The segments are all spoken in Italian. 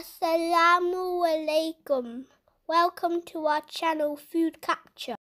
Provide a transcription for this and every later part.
Assalamu alaikum. Welcome to our channel Food Capture.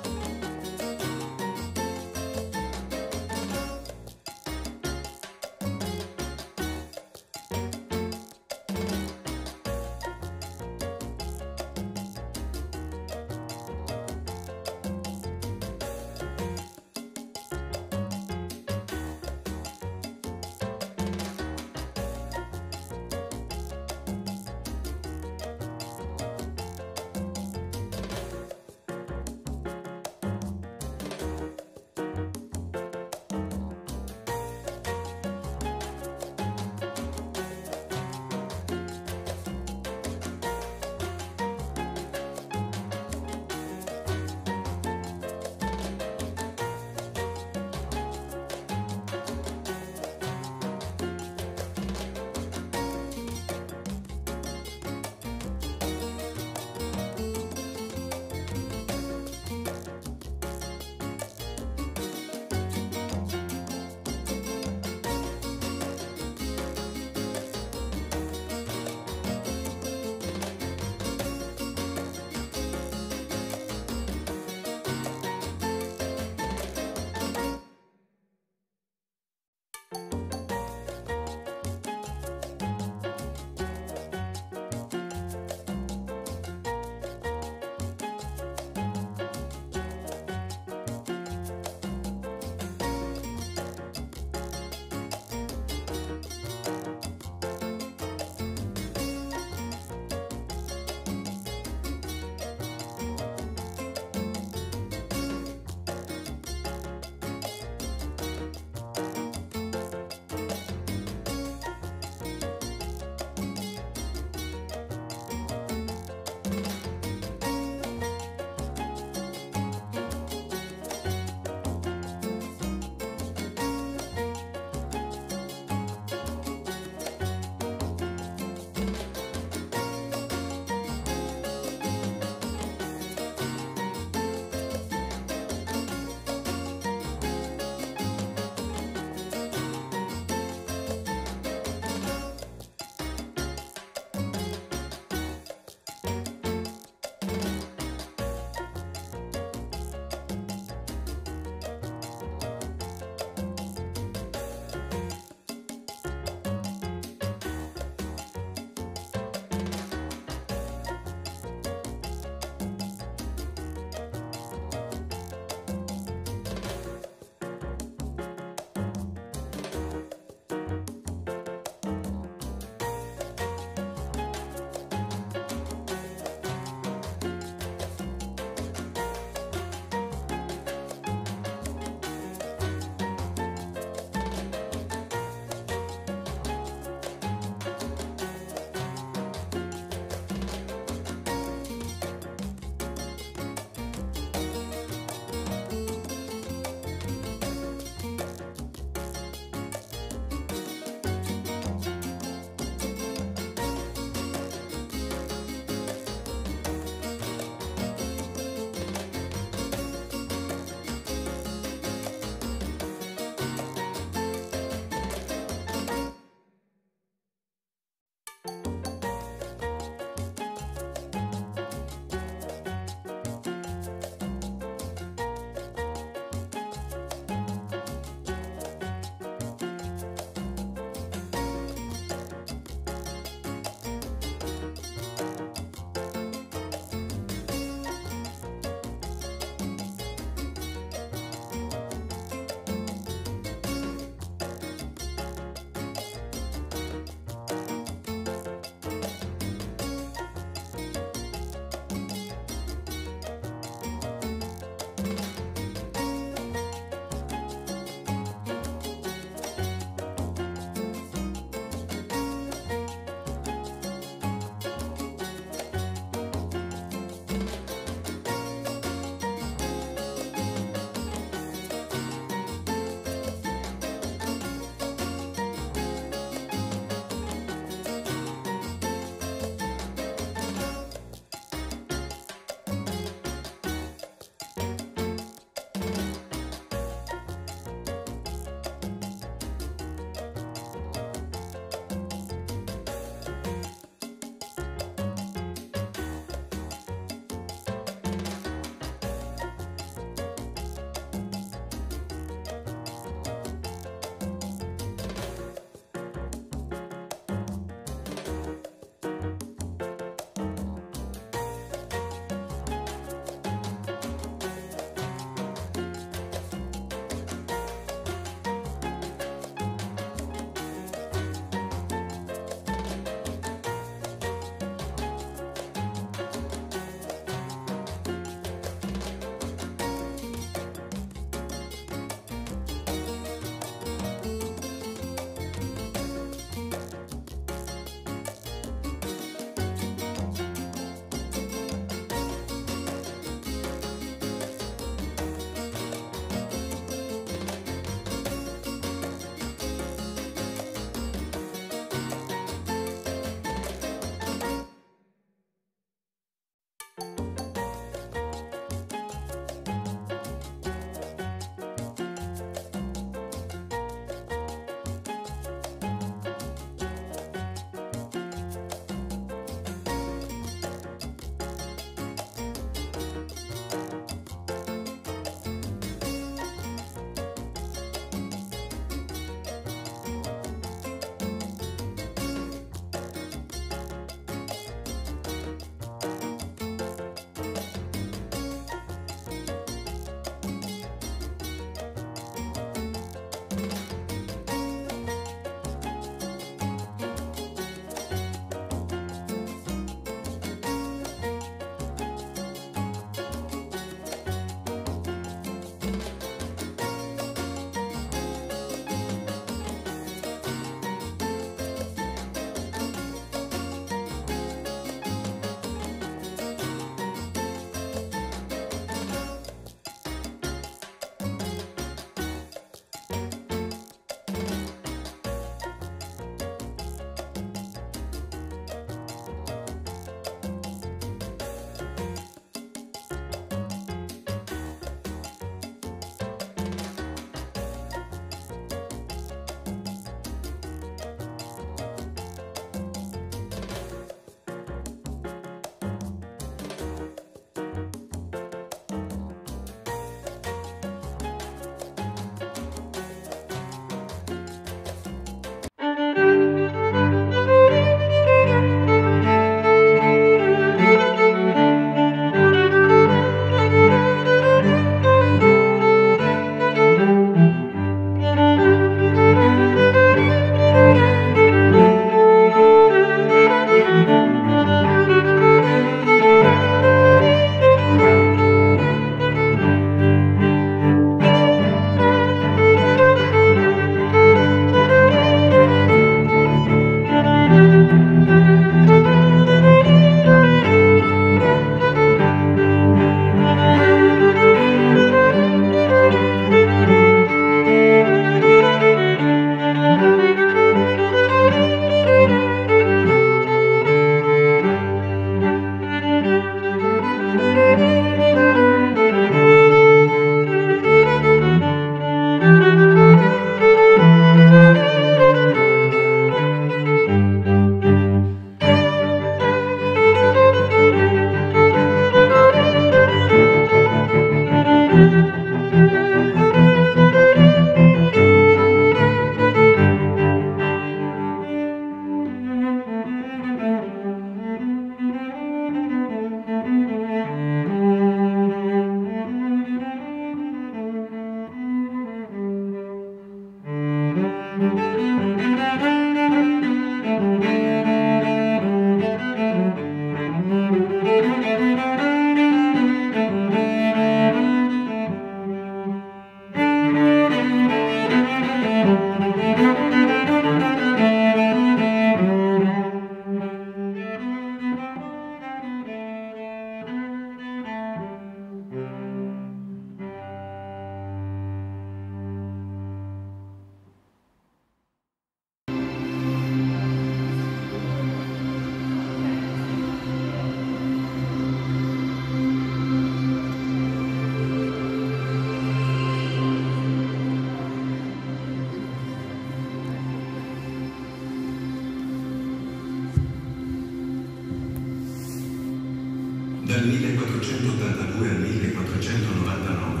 Dal 1482 al 1499,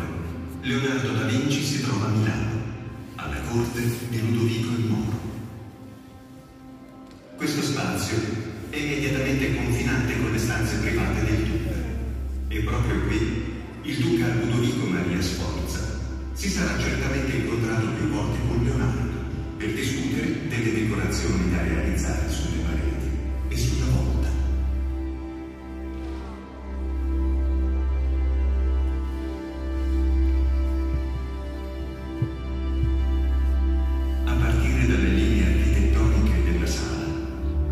Leonardo da Vinci si trova a Milano, alla corte di Ludovico il Moro. Questo spazio è immediatamente confinante con le stanze private del duca, e proprio qui il duca Ludovico Maria Sforza si sarà certamente incontrato più volte con Leonardo per discutere delle decorazioni da realizzare sulle pareti e sulla volta. A partire dalle linee architettoniche della sala,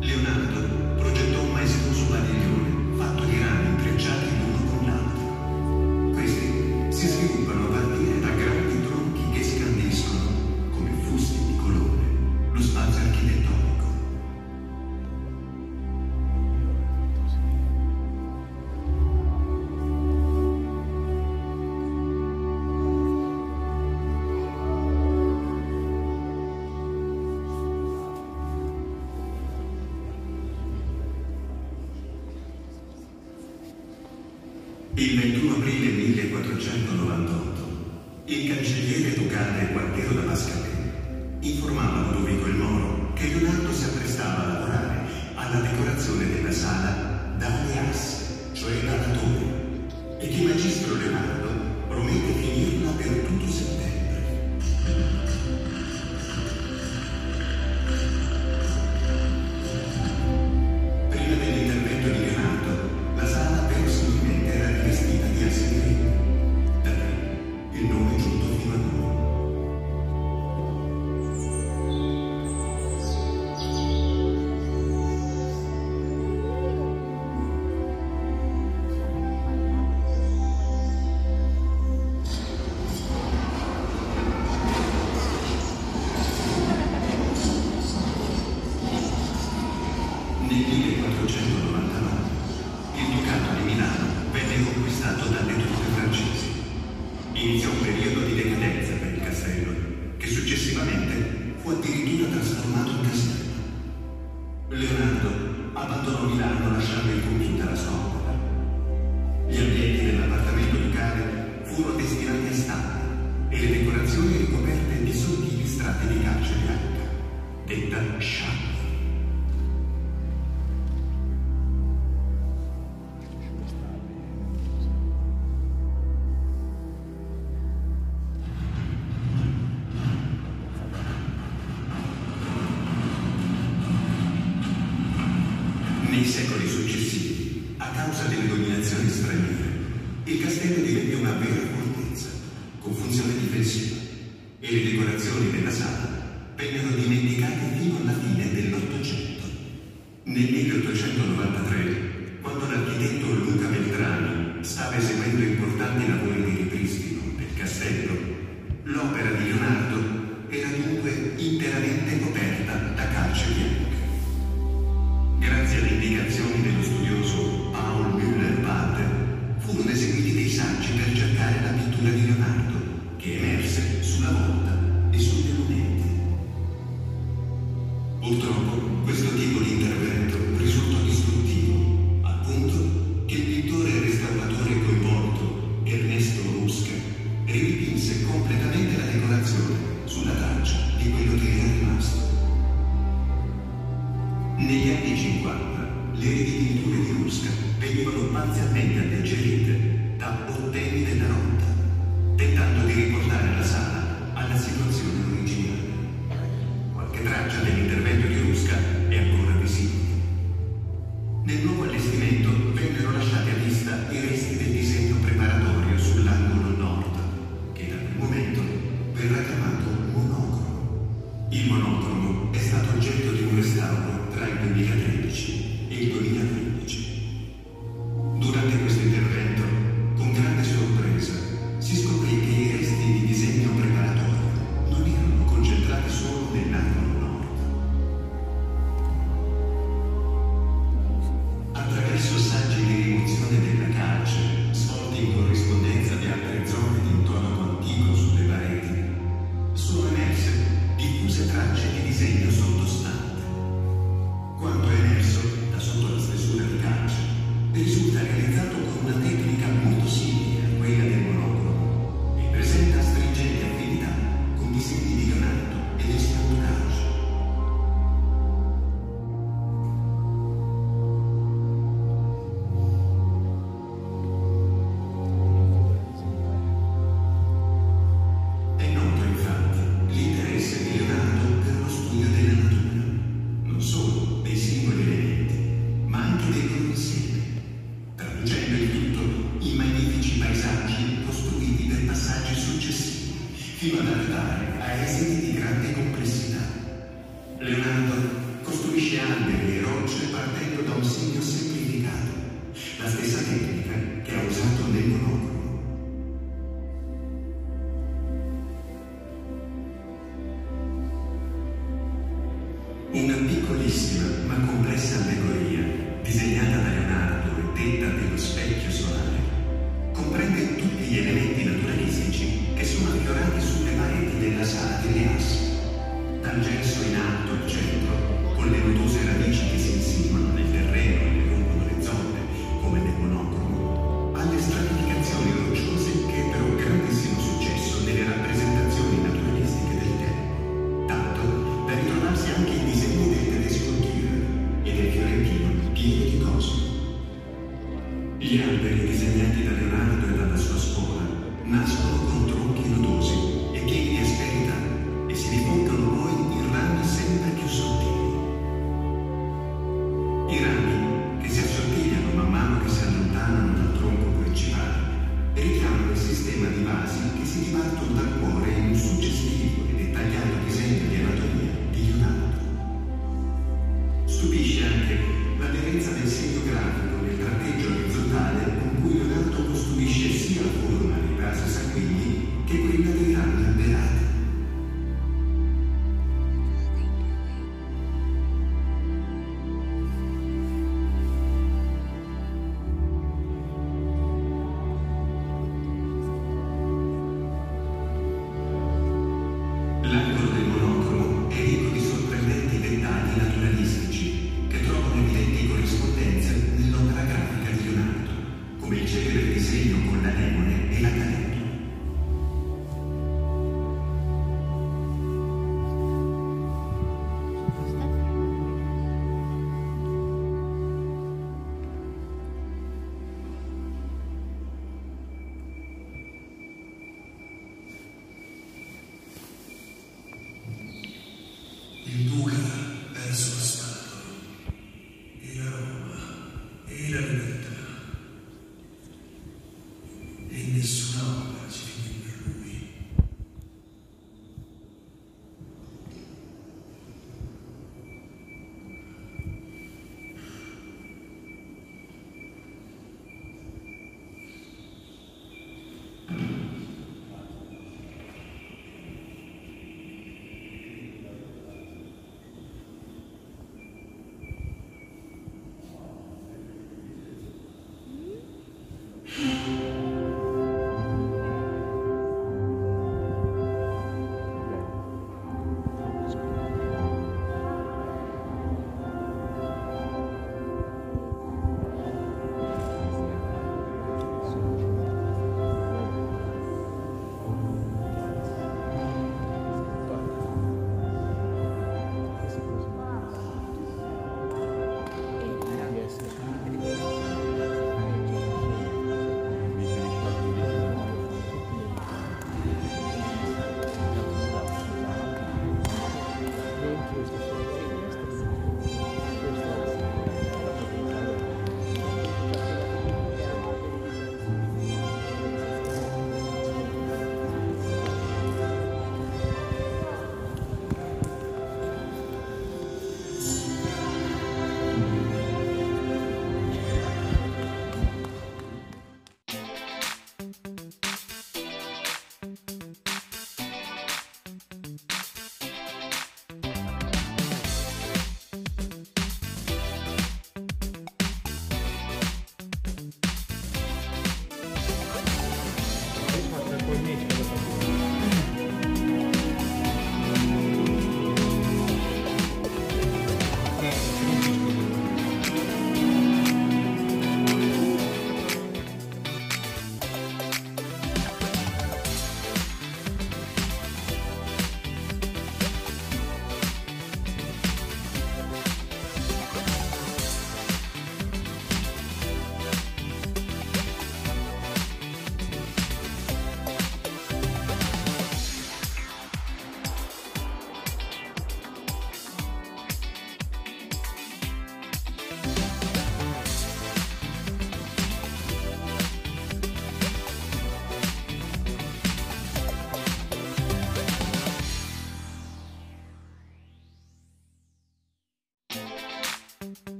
Leonardo progettò un maestoso padiglione fatto di rami intrecciati l'uno con l'altro. Questi si sviluppano a partire da grandi tronchi che scandiscono come fusti di colore lo spazio architettonico. Il 21 aprile 1498, il cancelliere ducale Gualtiero da Pascale informava Ludovico il Moro che Leonardo si apprestava a lavorare alla decorazione della sala dalle asse, cioè dalla torre, e che il magistro Leonardo promette finirla per tutto settembre. Nel 1499 il ducato di Milano venne conquistato dalle truppe francesi. Iniziò un periodo di decadenza per il castello, che successivamente fu addirittura trasformato in castello. Leonardo abbandonò Milano lasciando incompiuta la sua opera. Gli ambienti dell'appartamento ducale furono destinati a stalle e le decorazioni ricoperte di sottili strati di calce bianca, detta sciarpa. Nei secoli successivi, a causa delle dominazioni straniere, il castello divenne una vera fortezza, con funzione difensiva, e le decorazioni della sala vennero dimenticate fino alla fine dell'Ottocento. Nel 1893, quando l'architetto Luca Veltrani stava eseguendo importanti lavori di ripristino del castello, l'opera di Leonardo era dunque interamente coperta da calce bianche. Grazie alle indicazioni dello studioso Paul Müller-Barth, furono eseguiti dei saggi per cercare la pittura di Leonardo, che emerse sulla volta e sugli monumenti. Purtroppo, questo tipo di intervento risultò distruttivo, al punto che il pittore e restauratore coinvolto, Ernesto Rusca, ripinse completamente la decorazione sulla traccia di quello che era rimasto. Negli anni 50 le ripinture di Rusca venivano parzialmente alleggerite da bottoni della rotta, tentando di riportare la sala alla situazione originale. Qualche traccia dell'intervento di Rusca è ancora visibile. Nel nuovo allestimento vennero lasciati a vista i resti del disegno preparatorio sull'angolo nord, che da quel momento verrà chiamato monocromo. Il monocromo è stato oggetto di un restauro tra il 2013 e il 2015. Durante questo intervento, con grande sorpresa, si scoprì che i resti di disegno preparatorio non erano concentrati solo nell'angolo nord. Attraverso saggi di rimozione della calce, svolti in corrispondenza di altre zone di un tono continuo sulle pareti, sono emerse diffuse tracce di disegno sottostante. Quanto è emerso da sotto la stesura di casa fino ad arrivare a esiti di grande complessità. Leonardo costruisce alberi e rocce partendo da un segno semplificato, la stessa tecnica che ha usato nel monocolo. Una piccolissima ma complessa allegoria, disegnata da Leonardo e detta dello specchio solare, comprende tutti gli elementi naturalistici che sono affiorati sulle pareti della sala delle assi, dal gesso in alto al centro, con le nodose radici che si insinuano nel terreno e lungo le zone, come nel monocromo, alle stratificazioni rocciose che ebbero grandissimo successo nelle rappresentazioni naturalistiche del tempo, tanto da ritrovarsi anche i disegni del tedesco Dürer e del fiorentino Piero di Cosimo. Gli alberi disegnati da Leonardo e dalla sua scuola nascono con tronchi nodosi e pieni di asperità e si ripongono poi in rami sempre più sottili. I rami, che si assottigliano man mano che si allontanano dal tronco principale, richiamano il sistema di vasi che si dibattono dal cuore in un suggestivo e dettagliato disegno di anatomia di Leonardo. Stupisce anche l'aderenza del segno grafico nel tratteggio orizzontale con cui Leonardo costruisce sia la forma dei vasi sanguigni che quella dei rami alberati. L'angolo del monocromo è ricco di sorprendenti dettagli naturalistici che trovano evidenti corrispondenze nell'opera grafica di Leonardo, come il celebre disegno con l'anemone e la tarantula.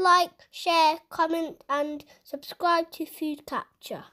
like, share, comment and subscribe to Food Capture.